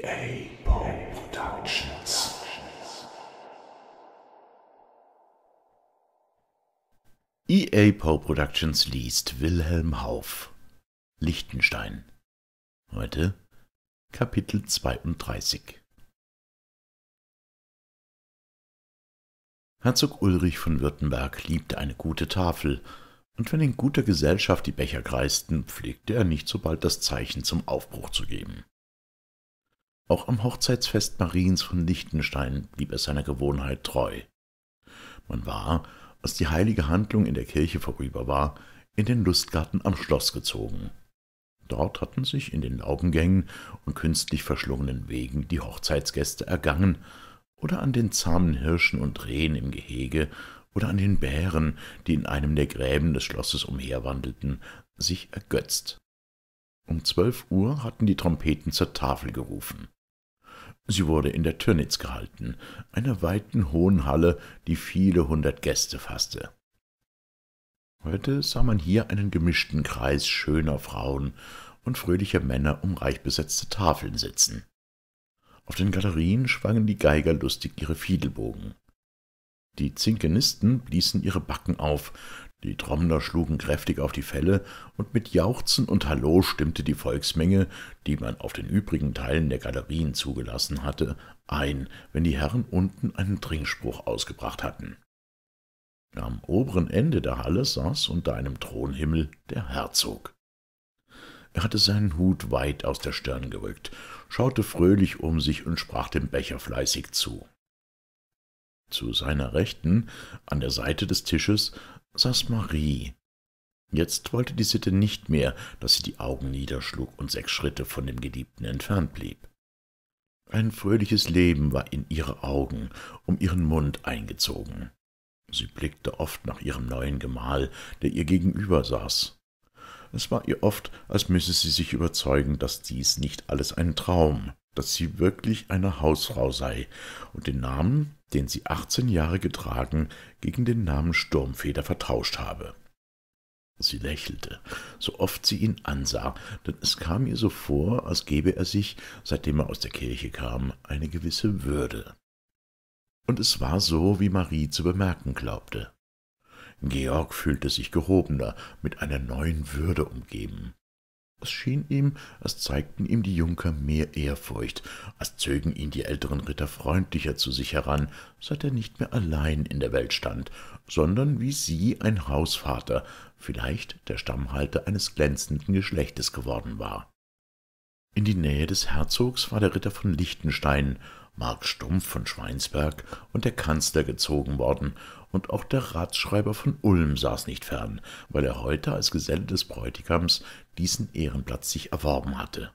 EAPO Productions. EAPO Productions liest Wilhelm Hauff, Lichtenstein. Heute Kapitel 32. Herzog Ulrich von Württemberg liebte eine gute Tafel, und wenn in guter Gesellschaft die Becher kreisten, pflegte er nicht so bald das Zeichen zum Aufbruch zu geben. Auch am Hochzeitsfest Mariens von Lichtenstein blieb er seiner Gewohnheit treu. Man war, als die heilige Handlung in der Kirche vorüber war, in den Lustgarten am Schloss gezogen. Dort hatten sich in den Laubengängen und künstlich verschlungenen Wegen die Hochzeitsgäste ergangen oder an den zahmen Hirschen und Rehen im Gehege oder an den Bären, die in einem der Gräben des Schlosses umherwandelten, sich ergötzt. Um 12 Uhr hatten die Trompeten zur Tafel gerufen. Sie wurde in der Türnitz gehalten, einer weiten, hohen Halle, die viele hundert Gäste fasste. Heute sah man hier einen gemischten Kreis schöner Frauen und fröhlicher Männer um reich besetzte Tafeln sitzen. Auf den Galerien schwangen die Geiger lustig ihre Fiedelbogen. Die Zinkenisten bliesen ihre Backen auf, die Trommler schlugen kräftig auf die Felle, und mit Jauchzen und Hallo stimmte die Volksmenge, die man auf den übrigen Teilen der Galerien zugelassen hatte, ein, wenn die Herren unten einen Trinkspruch ausgebracht hatten. Am oberen Ende der Halle saß unter einem Thronhimmel der Herzog. Er hatte seinen Hut weit aus der Stirn gerückt, schaute fröhlich um sich und sprach dem Becher fleißig zu. Zu seiner Rechten, an der Seite des Tisches, saß Marie. Jetzt wollte die Sitte nicht mehr, dass sie die Augen niederschlug und 6 Schritte von dem Geliebten entfernt blieb. Ein fröhliches Leben war in ihre Augen, um ihren Mund eingezogen. Sie blickte oft nach ihrem neuen Gemahl, der ihr gegenüber saß. Es war ihr oft, als müsse sie sich überzeugen, dass dies nicht alles ein Traum, dass sie wirklich eine Hausfrau sei und den Namen, den sie 18 Jahre getragen, gegen den Namen Sturmfeder vertauscht habe. Sie lächelte, so oft sie ihn ansah, denn es kam ihr so vor, als gebe er sich, seitdem er aus der Kirche kam, eine gewisse Würde. Und es war so, wie Marie zu bemerken glaubte. Georg fühlte sich gehobener, mit einer neuen Würde umgeben. Es schien ihm, als zeigten ihm die Junker mehr Ehrfurcht, als zögen ihn die älteren Ritter freundlicher zu sich heran, seit er nicht mehr allein in der Welt stand, sondern wie sie ein Hausvater, vielleicht der Stammhalter eines glänzenden Geschlechtes geworden war. In die Nähe des Herzogs war der Ritter von Lichtenstein, Mark Stumpf von Schweinsberg, und der Kanzler gezogen worden, und auch der Ratsschreiber von Ulm saß nicht fern, weil er heute als Geselle des Bräutigams diesen Ehrenplatz sich erworben hatte.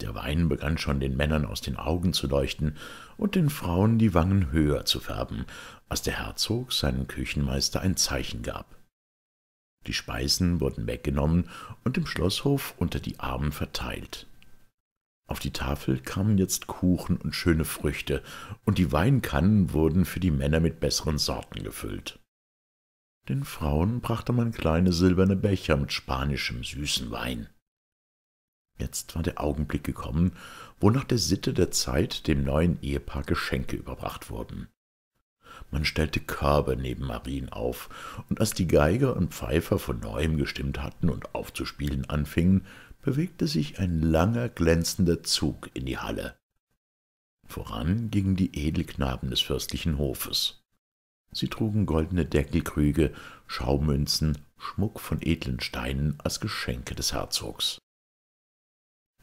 Der Wein begann schon den Männern aus den Augen zu leuchten und den Frauen die Wangen höher zu färben, als der Herzog seinem Küchenmeister ein Zeichen gab. Die Speisen wurden weggenommen und im Schlosshof unter die Armen verteilt. Auf die Tafel kamen jetzt Kuchen und schöne Früchte, und die Weinkannen wurden für die Männer mit besseren Sorten gefüllt. Den Frauen brachte man kleine silberne Becher mit spanischem süßen Wein. Jetzt war der Augenblick gekommen, wo nach der Sitte der Zeit dem neuen Ehepaar Geschenke überbracht wurden. Man stellte Körbe neben Marien auf, und als die Geiger und Pfeifer von neuem gestimmt hatten und aufzuspielen anfingen, bewegte sich ein langer, glänzender Zug in die Halle. Voran gingen die Edelknaben des fürstlichen Hofes. Sie trugen goldene Deckelkrüge, Schaumünzen, Schmuck von edlen Steinen als Geschenke des Herzogs.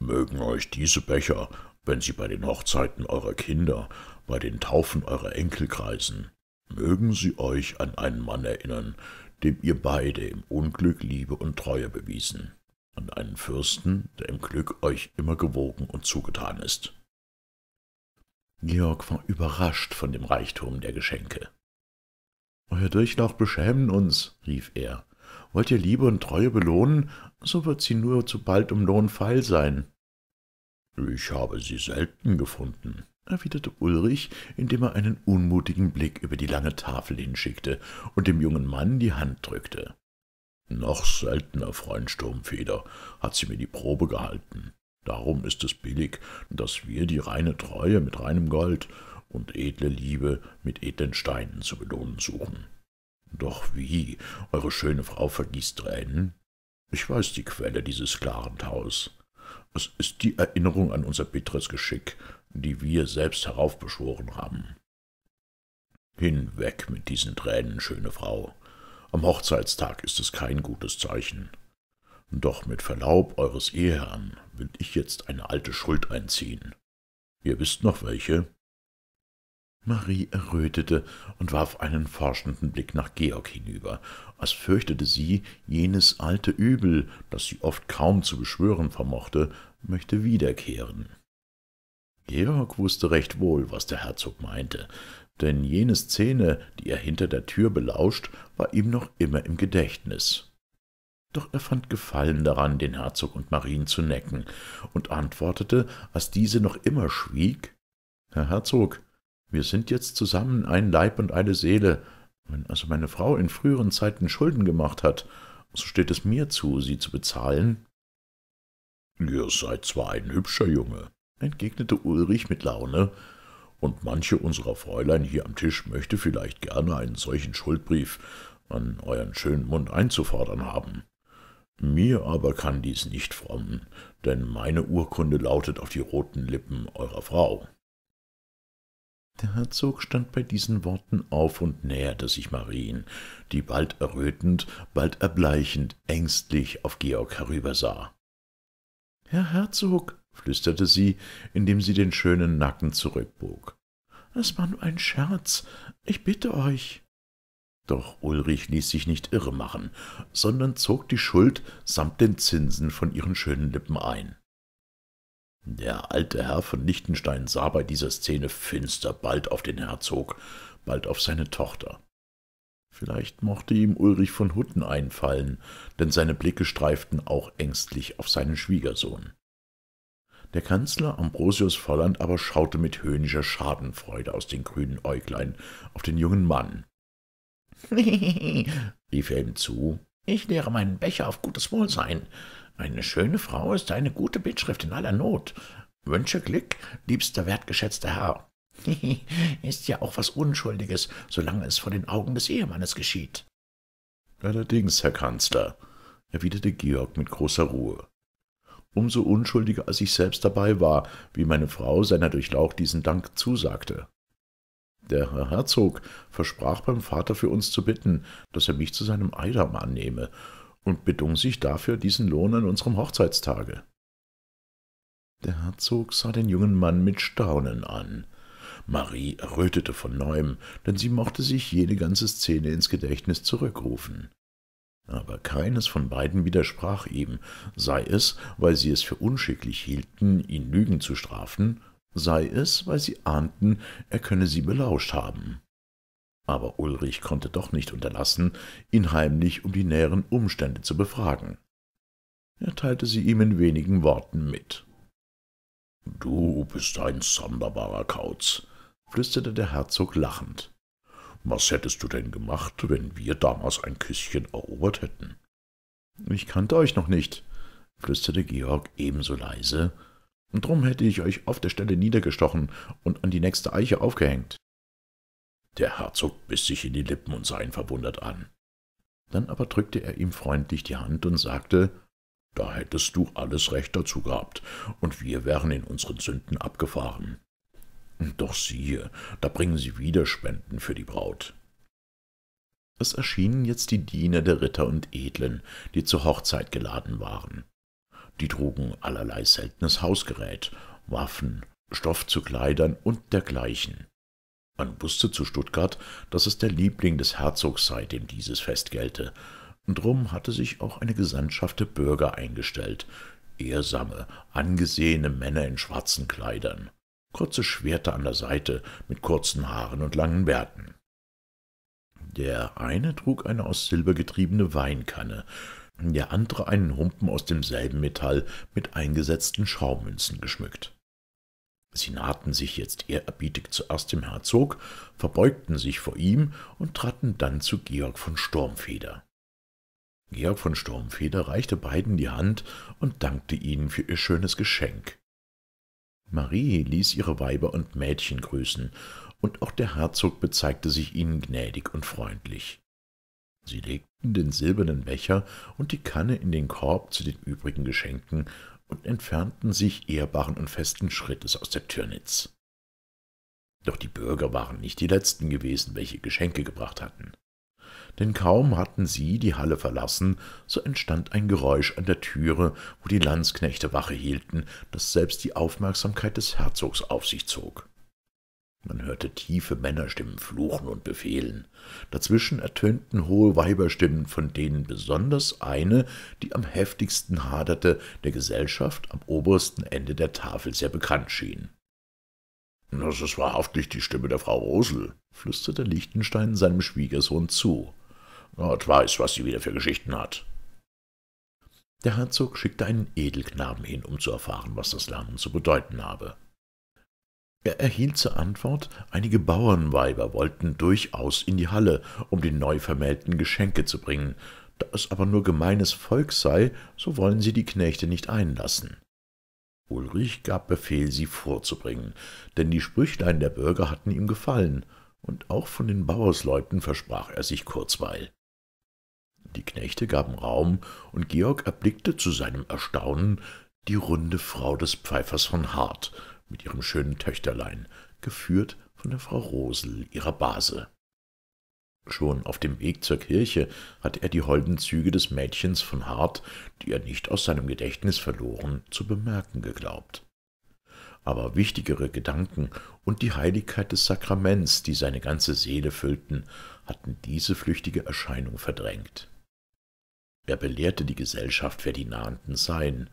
»Mögen euch diese Becher, wenn sie bei den Hochzeiten eurer Kinder, bei den Taufen eurer Enkel kreisen, mögen sie euch an einen Mann erinnern, dem ihr beide im Unglück Liebe und Treue bewiesen. An einen Fürsten, der im Glück euch immer gewogen und zugetan ist.« Georg war überrascht von dem Reichtum der Geschenke. »Euer Durchlaucht beschämen uns«, rief er. »Wollt ihr Liebe und Treue belohnen, so wird sie nur zu bald um Lohn feil sein.« »Ich habe sie selten gefunden«, erwiderte Ulrich, indem er einen unmutigen Blick über die lange Tafel hinschickte und dem jungen Mann die Hand drückte. »Noch seltener, Freund Sturmfeder, hat sie mir die Probe gehalten, Darum ist es billig, dass wir die reine Treue mit reinem Gold und edle Liebe mit edlen Steinen zu belohnen suchen. Doch wie? Eure schöne Frau vergießt Tränen? Ich weiß die Quelle dieses klaren Taus. Es ist die Erinnerung an unser bitteres Geschick, die wir selbst heraufbeschworen haben. Hinweg mit diesen Tränen, schöne Frau. Am Hochzeitstag ist es kein gutes Zeichen. Doch mit Verlaub eures Eheherrn will ich jetzt eine alte Schuld einziehen. Ihr wisst noch welche?« Marie errötete und warf einen forschenden Blick nach Georg hinüber, als fürchtete sie, jenes alte Übel, das sie oft kaum zu beschwören vermochte, möchte wiederkehren. Georg wusste recht wohl, was der Herzog meinte, denn jene Szene, die er hinter der Tür belauscht, war ihm noch immer im Gedächtnis. Doch er fand Gefallen daran, den Herzog und Marien zu necken, und antwortete, als diese noch immer schwieg, »Herr Herzog, wir sind jetzt zusammen ein Leib und eine Seele. Wenn also meine Frau in früheren Zeiten Schulden gemacht hat, so steht es mir zu, sie zu bezahlen.« »Ihr seid zwar ein hübscher Junge«, entgegnete Ulrich mit Laune, »und manche unserer Fräulein hier am Tisch möchte vielleicht gerne einen solchen Schuldbrief an euren schönen Mund einzufordern haben. Mir aber kann dies nicht frommen, denn meine Urkunde lautet auf die roten Lippen eurer Frau.« Der Herzog stand bei diesen Worten auf und näherte sich Marien, die bald errötend, bald erbleichend, ängstlich auf Georg herübersah. »Herr Herzog«, flüsterte sie, indem sie den schönen Nacken zurückbog, »es war nur ein Scherz, ich bitte euch.« Doch Ulrich ließ sich nicht irre machen, sondern zog die Schuld samt den Zinsen von ihren schönen Lippen ein. Der alte Herr von Lichtenstein sah bei dieser Szene finster bald auf den Herzog, bald auf seine Tochter. Vielleicht mochte ihm Ulrich von Hutten einfallen, denn seine Blicke streiften auch ängstlich auf seinen Schwiegersohn. Der Kanzler Ambrosius Volland aber schaute mit höhnischer Schadenfreude aus den grünen Äuglein auf den jungen Mann. rief er ihm zu, »ich leere meinen Becher auf gutes Wohlsein. Eine schöne Frau ist eine gute Bittschrift in aller Not. Wünsche Glück, liebster, wertgeschätzter Herr. Ist ja auch was Unschuldiges, solange es vor den Augen des Ehemannes geschieht.« »Allerdings, Herr Kanzler«, erwiderte Georg mit großer Ruhe, »umso unschuldiger, als ich selbst dabei war, wie meine Frau seiner Durchlaucht diesen Dank zusagte. Der Herr Herzog versprach beim Vater für uns zu bitten, dass er mich zu seinem Eidam annehme, und bedung sich dafür diesen Lohn an unserem Hochzeitstage.« Der Herzog sah den jungen Mann mit Staunen an. Marie errötete von neuem, denn sie mochte sich jede ganze Szene ins Gedächtnis zurückrufen. Aber keines von beiden widersprach ihm, sei es, weil sie es für unschicklich hielten, ihn Lügen zu strafen, sei es, weil sie ahnten, er könne sie belauscht haben. Aber Ulrich konnte doch nicht unterlassen, ihn heimlich um die näheren Umstände zu befragen. Er teilte sie ihm in wenigen Worten mit. »Du bist ein sonderbarer Kauz«, flüsterte der Herzog lachend. »Was hättest du denn gemacht, wenn wir damals ein Küsschen erobert hätten?« »Ich kannte euch noch nicht«, flüsterte Georg ebenso leise, »und drum hätte ich euch auf der Stelle niedergestochen und an die nächste Eiche aufgehängt.« Der Herzog biss sich in die Lippen und sah ihn verwundert an. Dann aber drückte er ihm freundlich die Hand und sagte, »Da hättest du alles Recht dazu gehabt, und wir wären in unseren Sünden abgefahren. Doch siehe, da bringen sie wieder Spenden für die Braut.« Es erschienen jetzt die Diener der Ritter und Edlen, die zur Hochzeit geladen waren. Die trugen allerlei seltenes Hausgerät, Waffen, Stoff zu Kleidern und dergleichen. Man wusste zu Stuttgart, dass es der Liebling des Herzogs sei, dem dieses Fest gelte. Drum hatte sich auch eine Gesandtschaft der Bürger eingestellt, ehrsame, angesehene Männer in schwarzen Kleidern, kurze Schwerter an der Seite, mit kurzen Haaren und langen Bärten. Der eine trug eine aus Silber getriebene Weinkanne, der andere einen Humpen aus demselben Metall mit eingesetzten Schaumünzen geschmückt. Sie nahten sich jetzt ehrerbietig zuerst dem Herzog, verbeugten sich vor ihm und traten dann zu Georg von Sturmfeder. Georg von Sturmfeder reichte beiden die Hand und dankte ihnen für ihr schönes Geschenk. Marie ließ ihre Weiber und Mädchen grüßen, und auch der Herzog bezeigte sich ihnen gnädig und freundlich. Sie legten den silbernen Becher und die Kanne in den Korb zu den übrigen Geschenken und entfernten sich ehrbaren und festen Schrittes aus der Türnitz. Doch die Bürger waren nicht die letzten gewesen, welche Geschenke gebracht hatten. Denn kaum hatten sie die Halle verlassen, so entstand ein Geräusch an der Türe, wo die Landsknechte Wache hielten, das selbst die Aufmerksamkeit des Herzogs auf sich zog. Man hörte tiefe Männerstimmen fluchen und befehlen. Dazwischen ertönten hohe Weiberstimmen, von denen besonders eine, die am heftigsten haderte, der Gesellschaft am obersten Ende der Tafel sehr bekannt schien. »Das ist wahrhaftig die Stimme der Frau Rosel«, flüsterte Lichtenstein seinem Schwiegersohn zu. »Gott weiß, was sie wieder für Geschichten hat.« Der Herzog schickte einen Edelknaben hin, um zu erfahren, was das Lärmen zu bedeuten habe. Er erhielt zur Antwort, einige Bauernweiber wollten durchaus in die Halle, um die neu vermählten Geschenke zu bringen. Da es aber nur gemeines Volk sei, so wollen sie die Knechte nicht einlassen. Ulrich gab Befehl, sie vorzubringen, denn die Sprüchlein der Bürger hatten ihm gefallen, und auch von den Bauersleuten versprach er sich Kurzweil. Die Knechte gaben Raum, und Georg erblickte zu seinem Erstaunen die runde Frau des Pfeifers von Hart mit ihrem schönen Töchterlein, geführt von der Frau Rosel, ihrer Base. Schon auf dem Weg zur Kirche hatte er die holden Züge des Mädchens von Hart, die er nicht aus seinem Gedächtnis verloren, zu bemerken geglaubt. Aber wichtigere Gedanken und die Heiligkeit des Sakraments, die seine ganze Seele füllten, hatten diese flüchtige Erscheinung verdrängt. Er belehrte die Gesellschaft, wer die Nahenden seien,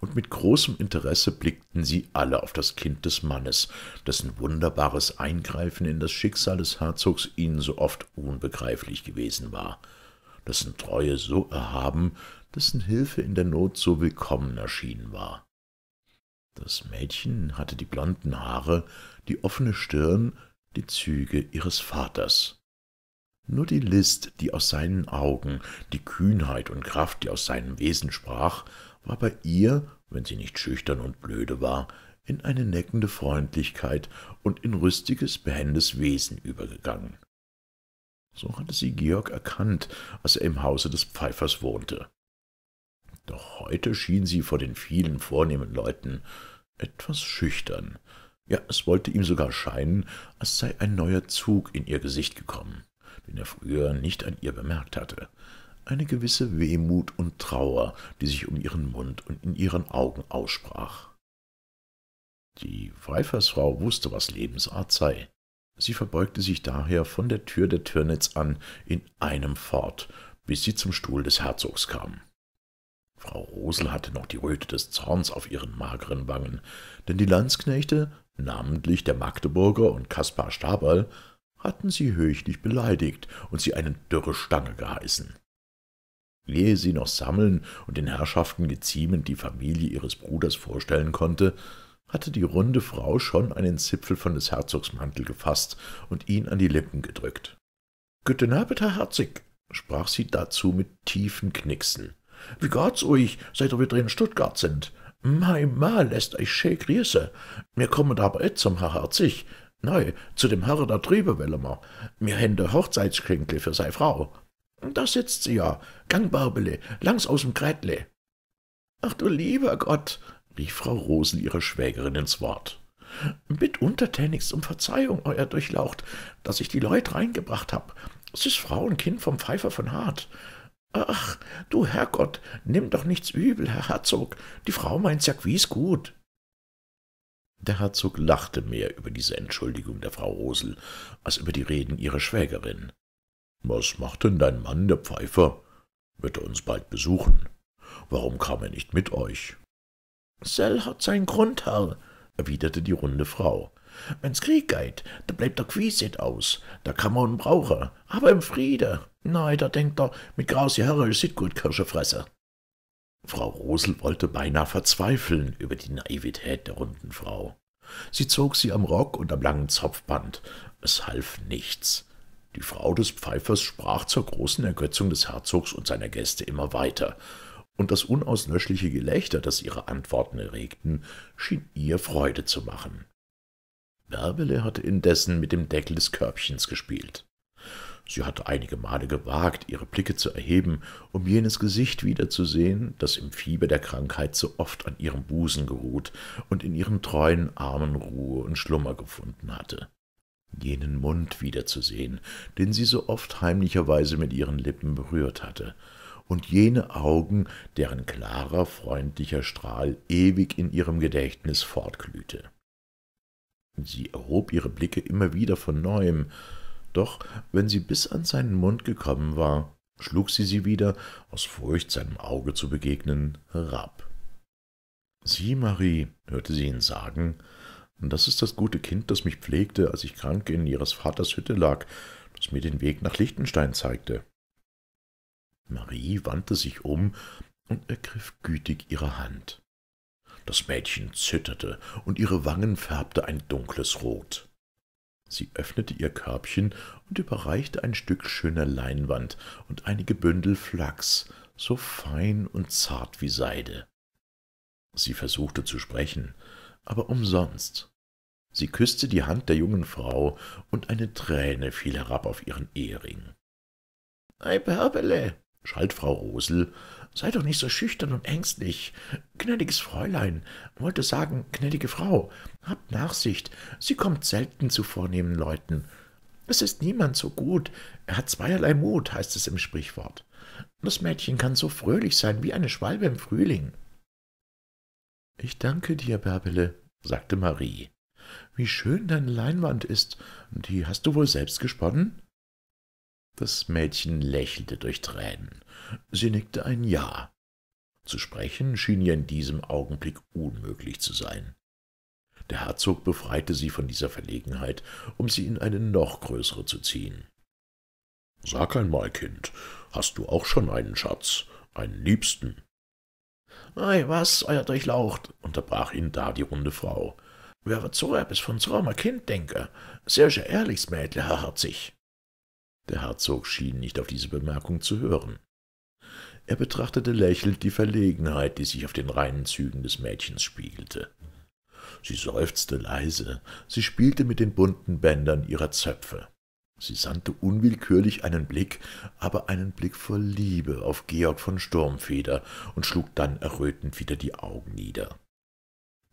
und mit großem Interesse blickten sie alle auf das Kind des Mannes, dessen wunderbares Eingreifen in das Schicksal des Herzogs ihnen so oft unbegreiflich gewesen war, dessen Treue so erhaben, dessen Hilfe in der Not so willkommen erschienen war. Das Mädchen hatte die blonden Haare, die offene Stirn, die Züge ihres Vaters. Nur die List, die aus seinen Augen, die Kühnheit und Kraft, die aus seinem Wesen sprach, war bei ihr, wenn sie nicht schüchtern und blöde war, in eine neckende Freundlichkeit und in rüstiges, behendes Wesen übergegangen. So hatte sie Georg erkannt, als er im Hause des Pfeifers wohnte. Doch heute schien sie vor den vielen vornehmen Leuten etwas schüchtern. Ja, es wollte ihm sogar scheinen, als sei ein neuer Zug in ihr Gesicht gekommen, den er früher nicht an ihr bemerkt hatte. Eine gewisse Wehmut und Trauer, die sich um ihren Mund und in ihren Augen aussprach. Die Pfeifersfrau wusste, was Lebensart sei. Sie verbeugte sich daher von der Tür der Türnitz an in einem fort, bis sie zum Stuhl des Herzogs kam. Frau Rosel hatte noch die Röte des Zorns auf ihren mageren Wangen, denn die Landsknechte, namentlich der Magdeburger und Kaspar Staberl, hatten sie höchlich beleidigt und sie eine dürre Stange geheißen. Ehe sie noch sammeln und den Herrschaften geziemend die Familie ihres Bruders vorstellen konnte, hatte die runde Frau schon einen Zipfel von des Herzogs Mantel gefasst und ihn an die Lippen gedrückt. »Guten Abend, Herr Herzig«, sprach sie dazu mit tiefen Knicksen. »Wie geht's euch, seit ihr wieder in Stuttgart sind? Mein Ma lässt euch schön grüßen. Wir kommen aber jetzt zum Herr Herzig. Nein, zu dem Herrn da drüben wollen wir. Wir haben de Hochzeitsgeschenke für seine Frau.« »Da sitzt sie ja, Gangbarbele, langs aus dem Kreitle.« »Ach du lieber Gott«, rief Frau Rosel ihrer Schwägerin ins Wort, »bitt untertänigst um Verzeihung, euer Durchlaucht, dass ich die Leute reingebracht hab. Es ist Frau und Kind vom Pfeifer von Hart.« »Ach, du Herrgott, nimm doch nichts übel, Herr Herzog, die Frau meint's ja gewiss gut.« Der Herzog lachte mehr über diese Entschuldigung der Frau Rosel als über die Reden ihrer Schwägerin. »Was macht denn dein Mann, der Pfeifer? Wird er uns bald besuchen? Warum kam er nicht mit euch?« »Sell hat seinen Grund, Herr«, erwiderte die runde Frau. »Wenn's Krieg geht, da bleibt der Quiset aus, da kann man ihn brauchen, aber im Friede. Nein, da denkt er, mit grausi Herren ist gut Kirsche fressen.« Frau Rosel wollte beinahe verzweifeln über die Naivität der runden Frau. Sie zog sie am Rock und am langen Zopfband. Es half nichts. Die Frau des Pfeifers sprach zur großen Ergötzung des Herzogs und seiner Gäste immer weiter, und das unauslöschliche Gelächter, das ihre Antworten erregten, schien ihr Freude zu machen. Bärbele hatte indessen mit dem Deckel des Körbchens gespielt. Sie hatte einige Male gewagt, ihre Blicke zu erheben, um jenes Gesicht wiederzusehen, das im Fieber der Krankheit so oft an ihrem Busen geruht und in ihren treuen Armen Ruhe und Schlummer gefunden hatte. Jenen Mund wiederzusehen, den sie so oft heimlicherweise mit ihren Lippen berührt hatte, und jene Augen, deren klarer, freundlicher Strahl ewig in ihrem Gedächtnis fortglühte. Sie erhob ihre Blicke immer wieder von Neuem, doch wenn sie bis an seinen Mund gekommen war, schlug sie wieder, aus Furcht, seinem Auge zu begegnen, herab. »Sieh, Marie«, hörte sie ihn sagen, »das ist das gute Kind, das mich pflegte, als ich krank in ihres Vaters Hütte lag, das mir den Weg nach Liechtenstein zeigte.« Marie wandte sich um und ergriff gütig ihre Hand. Das Mädchen zitterte, und ihre Wangen färbte ein dunkles Rot. Sie öffnete ihr Körbchen und überreichte ein Stück schöner Leinwand und einige Bündel Flachs, so fein und zart wie Seide. Sie versuchte zu sprechen, aber umsonst. Sie küsste die Hand der jungen Frau, und eine Träne fiel herab auf ihren Ehering. »Ei, Bärbele«, schalt Frau Rosel, »sei doch nicht so schüchtern und ängstlich. Gnädiges Fräulein, wollte sagen, gnädige Frau, habt Nachsicht, sie kommt selten zu vornehmen Leuten. Es ist niemand so gut, er hat zweierlei Mut, heißt es im Sprichwort. Das Mädchen kann so fröhlich sein wie eine Schwalbe im Frühling.« »Ich danke dir, Bärbele«, sagte Marie. »Wie schön deine Leinwand ist, die hast du wohl selbst gesponnen?« Das Mädchen lächelte durch Tränen. Sie nickte ein Ja. Zu sprechen schien ihr in diesem Augenblick unmöglich zu sein. Der Herzog befreite sie von dieser Verlegenheit, um sie in eine noch größere zu ziehen. »Sag einmal, Kind, hast du auch schon einen Schatz, einen Liebsten?« »Ei, was, euer Durchlaucht«, unterbrach ihn da die runde Frau. »Wer wird so etwas von so einem Kind denken? Sehr schön ehrliches Mädle, Herr Herzig.« Der Herzog schien nicht auf diese Bemerkung zu hören. Er betrachtete lächelnd die Verlegenheit, die sich auf den reinen Zügen des Mädchens spiegelte. Sie seufzte leise, sie spielte mit den bunten Bändern ihrer Zöpfe. Sie sandte unwillkürlich einen Blick, aber einen Blick voll Liebe auf Georg von Sturmfeder und schlug dann errötend wieder die Augen nieder.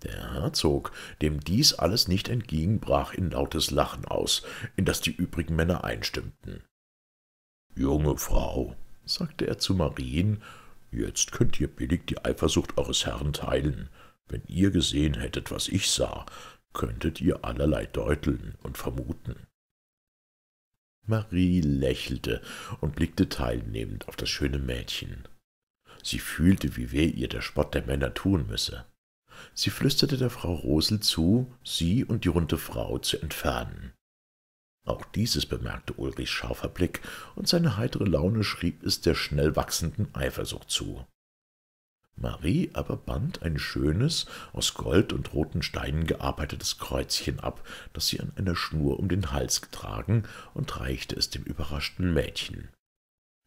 Der Herzog, dem dies alles nicht entging, brach in lautes Lachen aus, in das die übrigen Männer einstimmten. »Junge Frau«, sagte er zu Marien, »jetzt könnt ihr billig die Eifersucht eures Herrn teilen. Wenn ihr gesehen hättet, was ich sah, könntet ihr allerlei deuteln und vermuten.« Marie lächelte und blickte teilnehmend auf das schöne Mädchen. Sie fühlte, wie weh ihr der Spott der Männer tun müsse. Sie flüsterte der Frau Rosel zu, sie und die runde Frau zu entfernen. Auch dieses bemerkte Ulrichs scharfer Blick, und seine heitere Laune schrieb es der schnell wachsenden Eifersucht zu. Marie aber band ein schönes, aus Gold und roten Steinen gearbeitetes Kreuzchen ab, das sie an einer Schnur um den Hals getragen, und reichte es dem überraschten Mädchen.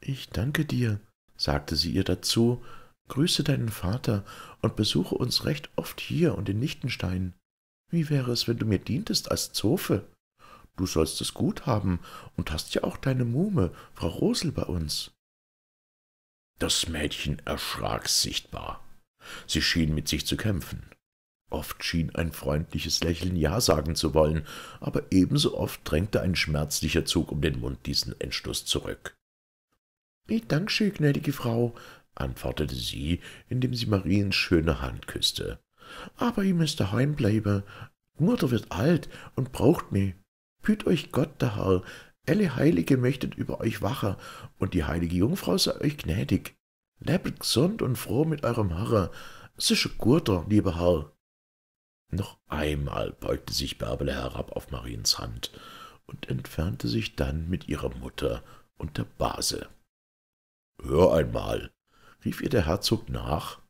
»Ich danke dir«, sagte sie ihr dazu, »grüße deinen Vater und besuche uns recht oft hier und in Liechtenstein. Wie wäre es, wenn du mir dientest als Zofe? Du sollst es gut haben und hast ja auch deine Muhme, Frau Rosel, bei uns.« Das Mädchen erschrak sichtbar. Sie schien mit sich zu kämpfen. Oft schien ein freundliches Lächeln Ja sagen zu wollen, aber ebenso oft drängte ein schmerzlicher Zug um den Mund diesen Entschluss zurück. »Ich danke schön, gnädige Frau«, antwortete sie, indem sie Mariens schöne Hand küsste. »Aber ihr müsst daheim bleiben. Die Mutter wird alt und braucht mich. Büt euch Gott, der Herr. Alle Heilige möchtet über euch wachen, und die heilige Jungfrau sei euch gnädig. Lebet gesund und froh mit eurem Herren. Es ist ein guter, lieber Herr.« Noch einmal beugte sich Bärbele herab auf Mariens Hand und entfernte sich dann mit ihrer Mutter und der Base. »Hör einmal«, rief ihr der Herzog nach,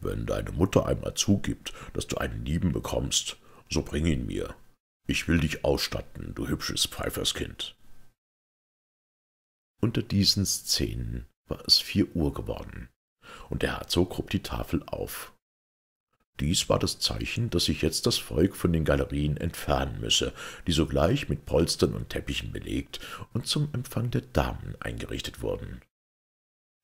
»wenn deine Mutter einmal zugibt, dass du einen Lieben bekommst, so bring ihn mir. Ich will dich ausstatten, du hübsches Pfeiferskind.« Unter diesen Szenen war es 4 Uhr geworden, und der Herzog hob die Tafel auf. Dies war das Zeichen, dass sich jetzt das Volk von den Galerien entfernen müsse, die sogleich mit Polstern und Teppichen belegt und zum Empfang der Damen eingerichtet wurden.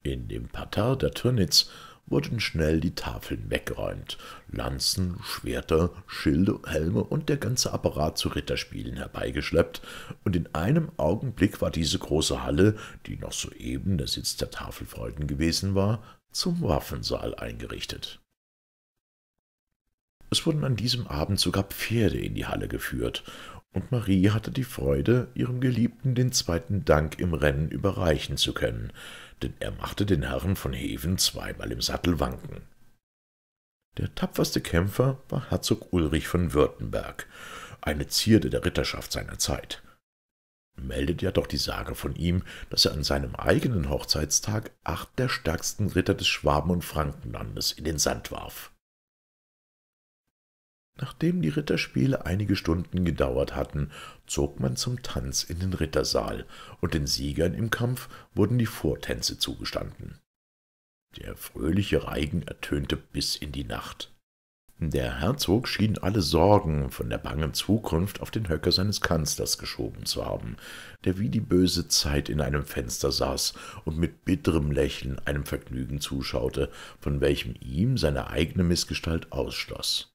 In dem Parterre der Türnitz wurden schnell die Tafeln weggeräumt, Lanzen, Schwerter, Schilde, Helme und der ganze Apparat zu Ritterspielen herbeigeschleppt, und in einem Augenblick war diese große Halle, die noch soeben der Sitz der Tafelfreuden gewesen war, zum Waffensaal eingerichtet. Es wurden an diesem Abend sogar Pferde in die Halle geführt, und Marie hatte die Freude, ihrem Geliebten den 2. Dank im Rennen überreichen zu können, denn er machte den Herren von Heven 2-mal im Sattel wanken. Der tapferste Kämpfer war Herzog Ulrich von Württemberg, eine Zierde der Ritterschaft seiner Zeit. Meldet ja doch die Sage von ihm, dass er an seinem eigenen Hochzeitstag 8 der stärksten Ritter des Schwaben- und Frankenlandes in den Sand warf. Nachdem die Ritterspiele einige Stunden gedauert hatten, zog man zum Tanz in den Rittersaal, und den Siegern im Kampf wurden die Vortänze zugestanden. Der fröhliche Reigen ertönte bis in die Nacht. Der Herzog schien alle Sorgen von der bangen Zukunft auf den Höcker seines Kanzlers geschoben zu haben, der wie die böse Zeit in einem Fenster saß und mit bitterem Lächeln einem Vergnügen zuschaute, von welchem ihm seine eigene Missgestalt ausschloss.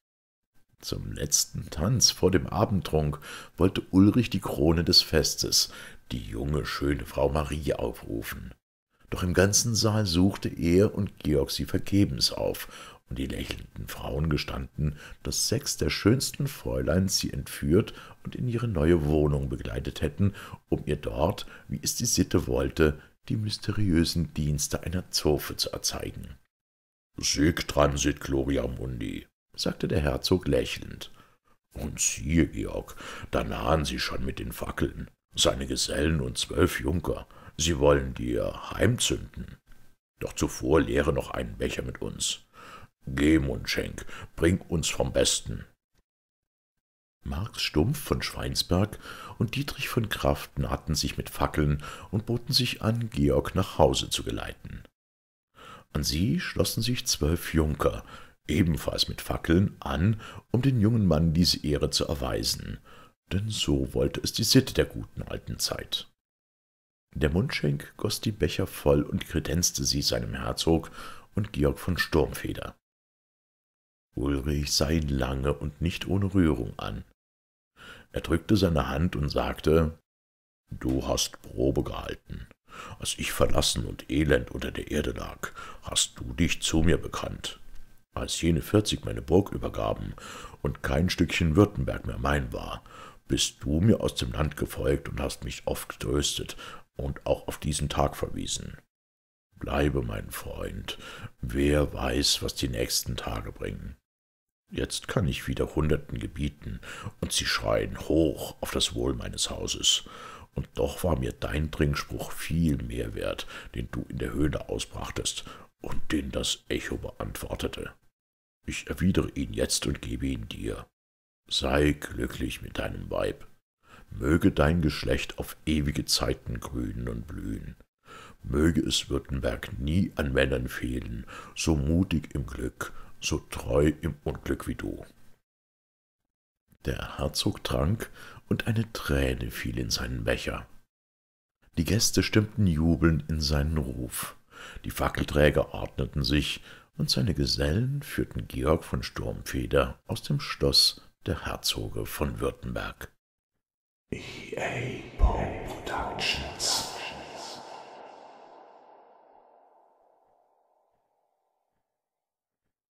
Zum letzten Tanz vor dem Abendtrunk wollte Ulrich die Krone des Festes, die junge, schöne Frau Marie, aufrufen. Doch im ganzen Saal suchte er und Georg sie vergebens auf, und die lächelnden Frauen gestanden, dass 6 der schönsten Fräulein sie entführt und in ihre neue Wohnung begleitet hätten, um ihr dort, wie es die Sitte wollte, die mysteriösen Dienste einer Zofe zu erzeigen. »Sic transit gloria mundi«, sagte der Herzog lächelnd. »Und siehe, Georg, da nahen sie schon mit den Fackeln, seine Gesellen und 12 Junker. Sie wollen dir heimzünden. Doch zuvor leere noch einen Becher mit uns. Geh, Mundschenk, bring uns vom Besten.« Mark Stumpf von Schweinsberg und Dietrich von Kraft nahten sich mit Fackeln und boten sich an, Georg nach Hause zu geleiten. An sie schlossen sich 12 Junker, ebenfalls mit Fackeln, an, um den jungen Mann diese Ehre zu erweisen, denn so wollte es die Sitte der guten alten Zeit. Der Mundschenk goss die Becher voll und kredenzte sie seinem Herzog und Georg von Sturmfeder. Ulrich sah ihn lange und nicht ohne Rührung an. Er drückte seine Hand und sagte: »Du hast Probe gehalten. Als ich verlassen und elend unter der Erde lag, hast du dich zu mir bekannt. Als jene 40 meine Burg übergaben und kein Stückchen Württemberg mehr mein war, bist du mir aus dem Land gefolgt und hast mich oft getröstet und auch auf diesen Tag verwiesen. Bleibe, mein Freund, wer weiß, was die nächsten Tage bringen. Jetzt kann ich wieder Hunderten gebieten, und sie schreien hoch auf das Wohl meines Hauses. Und doch war mir dein Trinkspruch viel mehr wert, den du in der Höhle ausbrachtest und den das Echo beantwortete. Ich erwidere ihn jetzt und gebe ihn dir. Sei glücklich mit deinem Weib. Möge dein Geschlecht auf ewige Zeiten grünen und blühen. Möge es Württemberg nie an Männern fehlen, so mutig im Glück, so treu im Unglück wie du.« Der Herzog trank, und eine Träne fiel in seinen Becher. Die Gäste stimmten jubelnd in seinen Ruf. Die Fackelträger ordneten sich, und seine Gesellen führten Georg von Sturmfeder aus dem Schloss der Herzoge von Württemberg. EAPO Productions.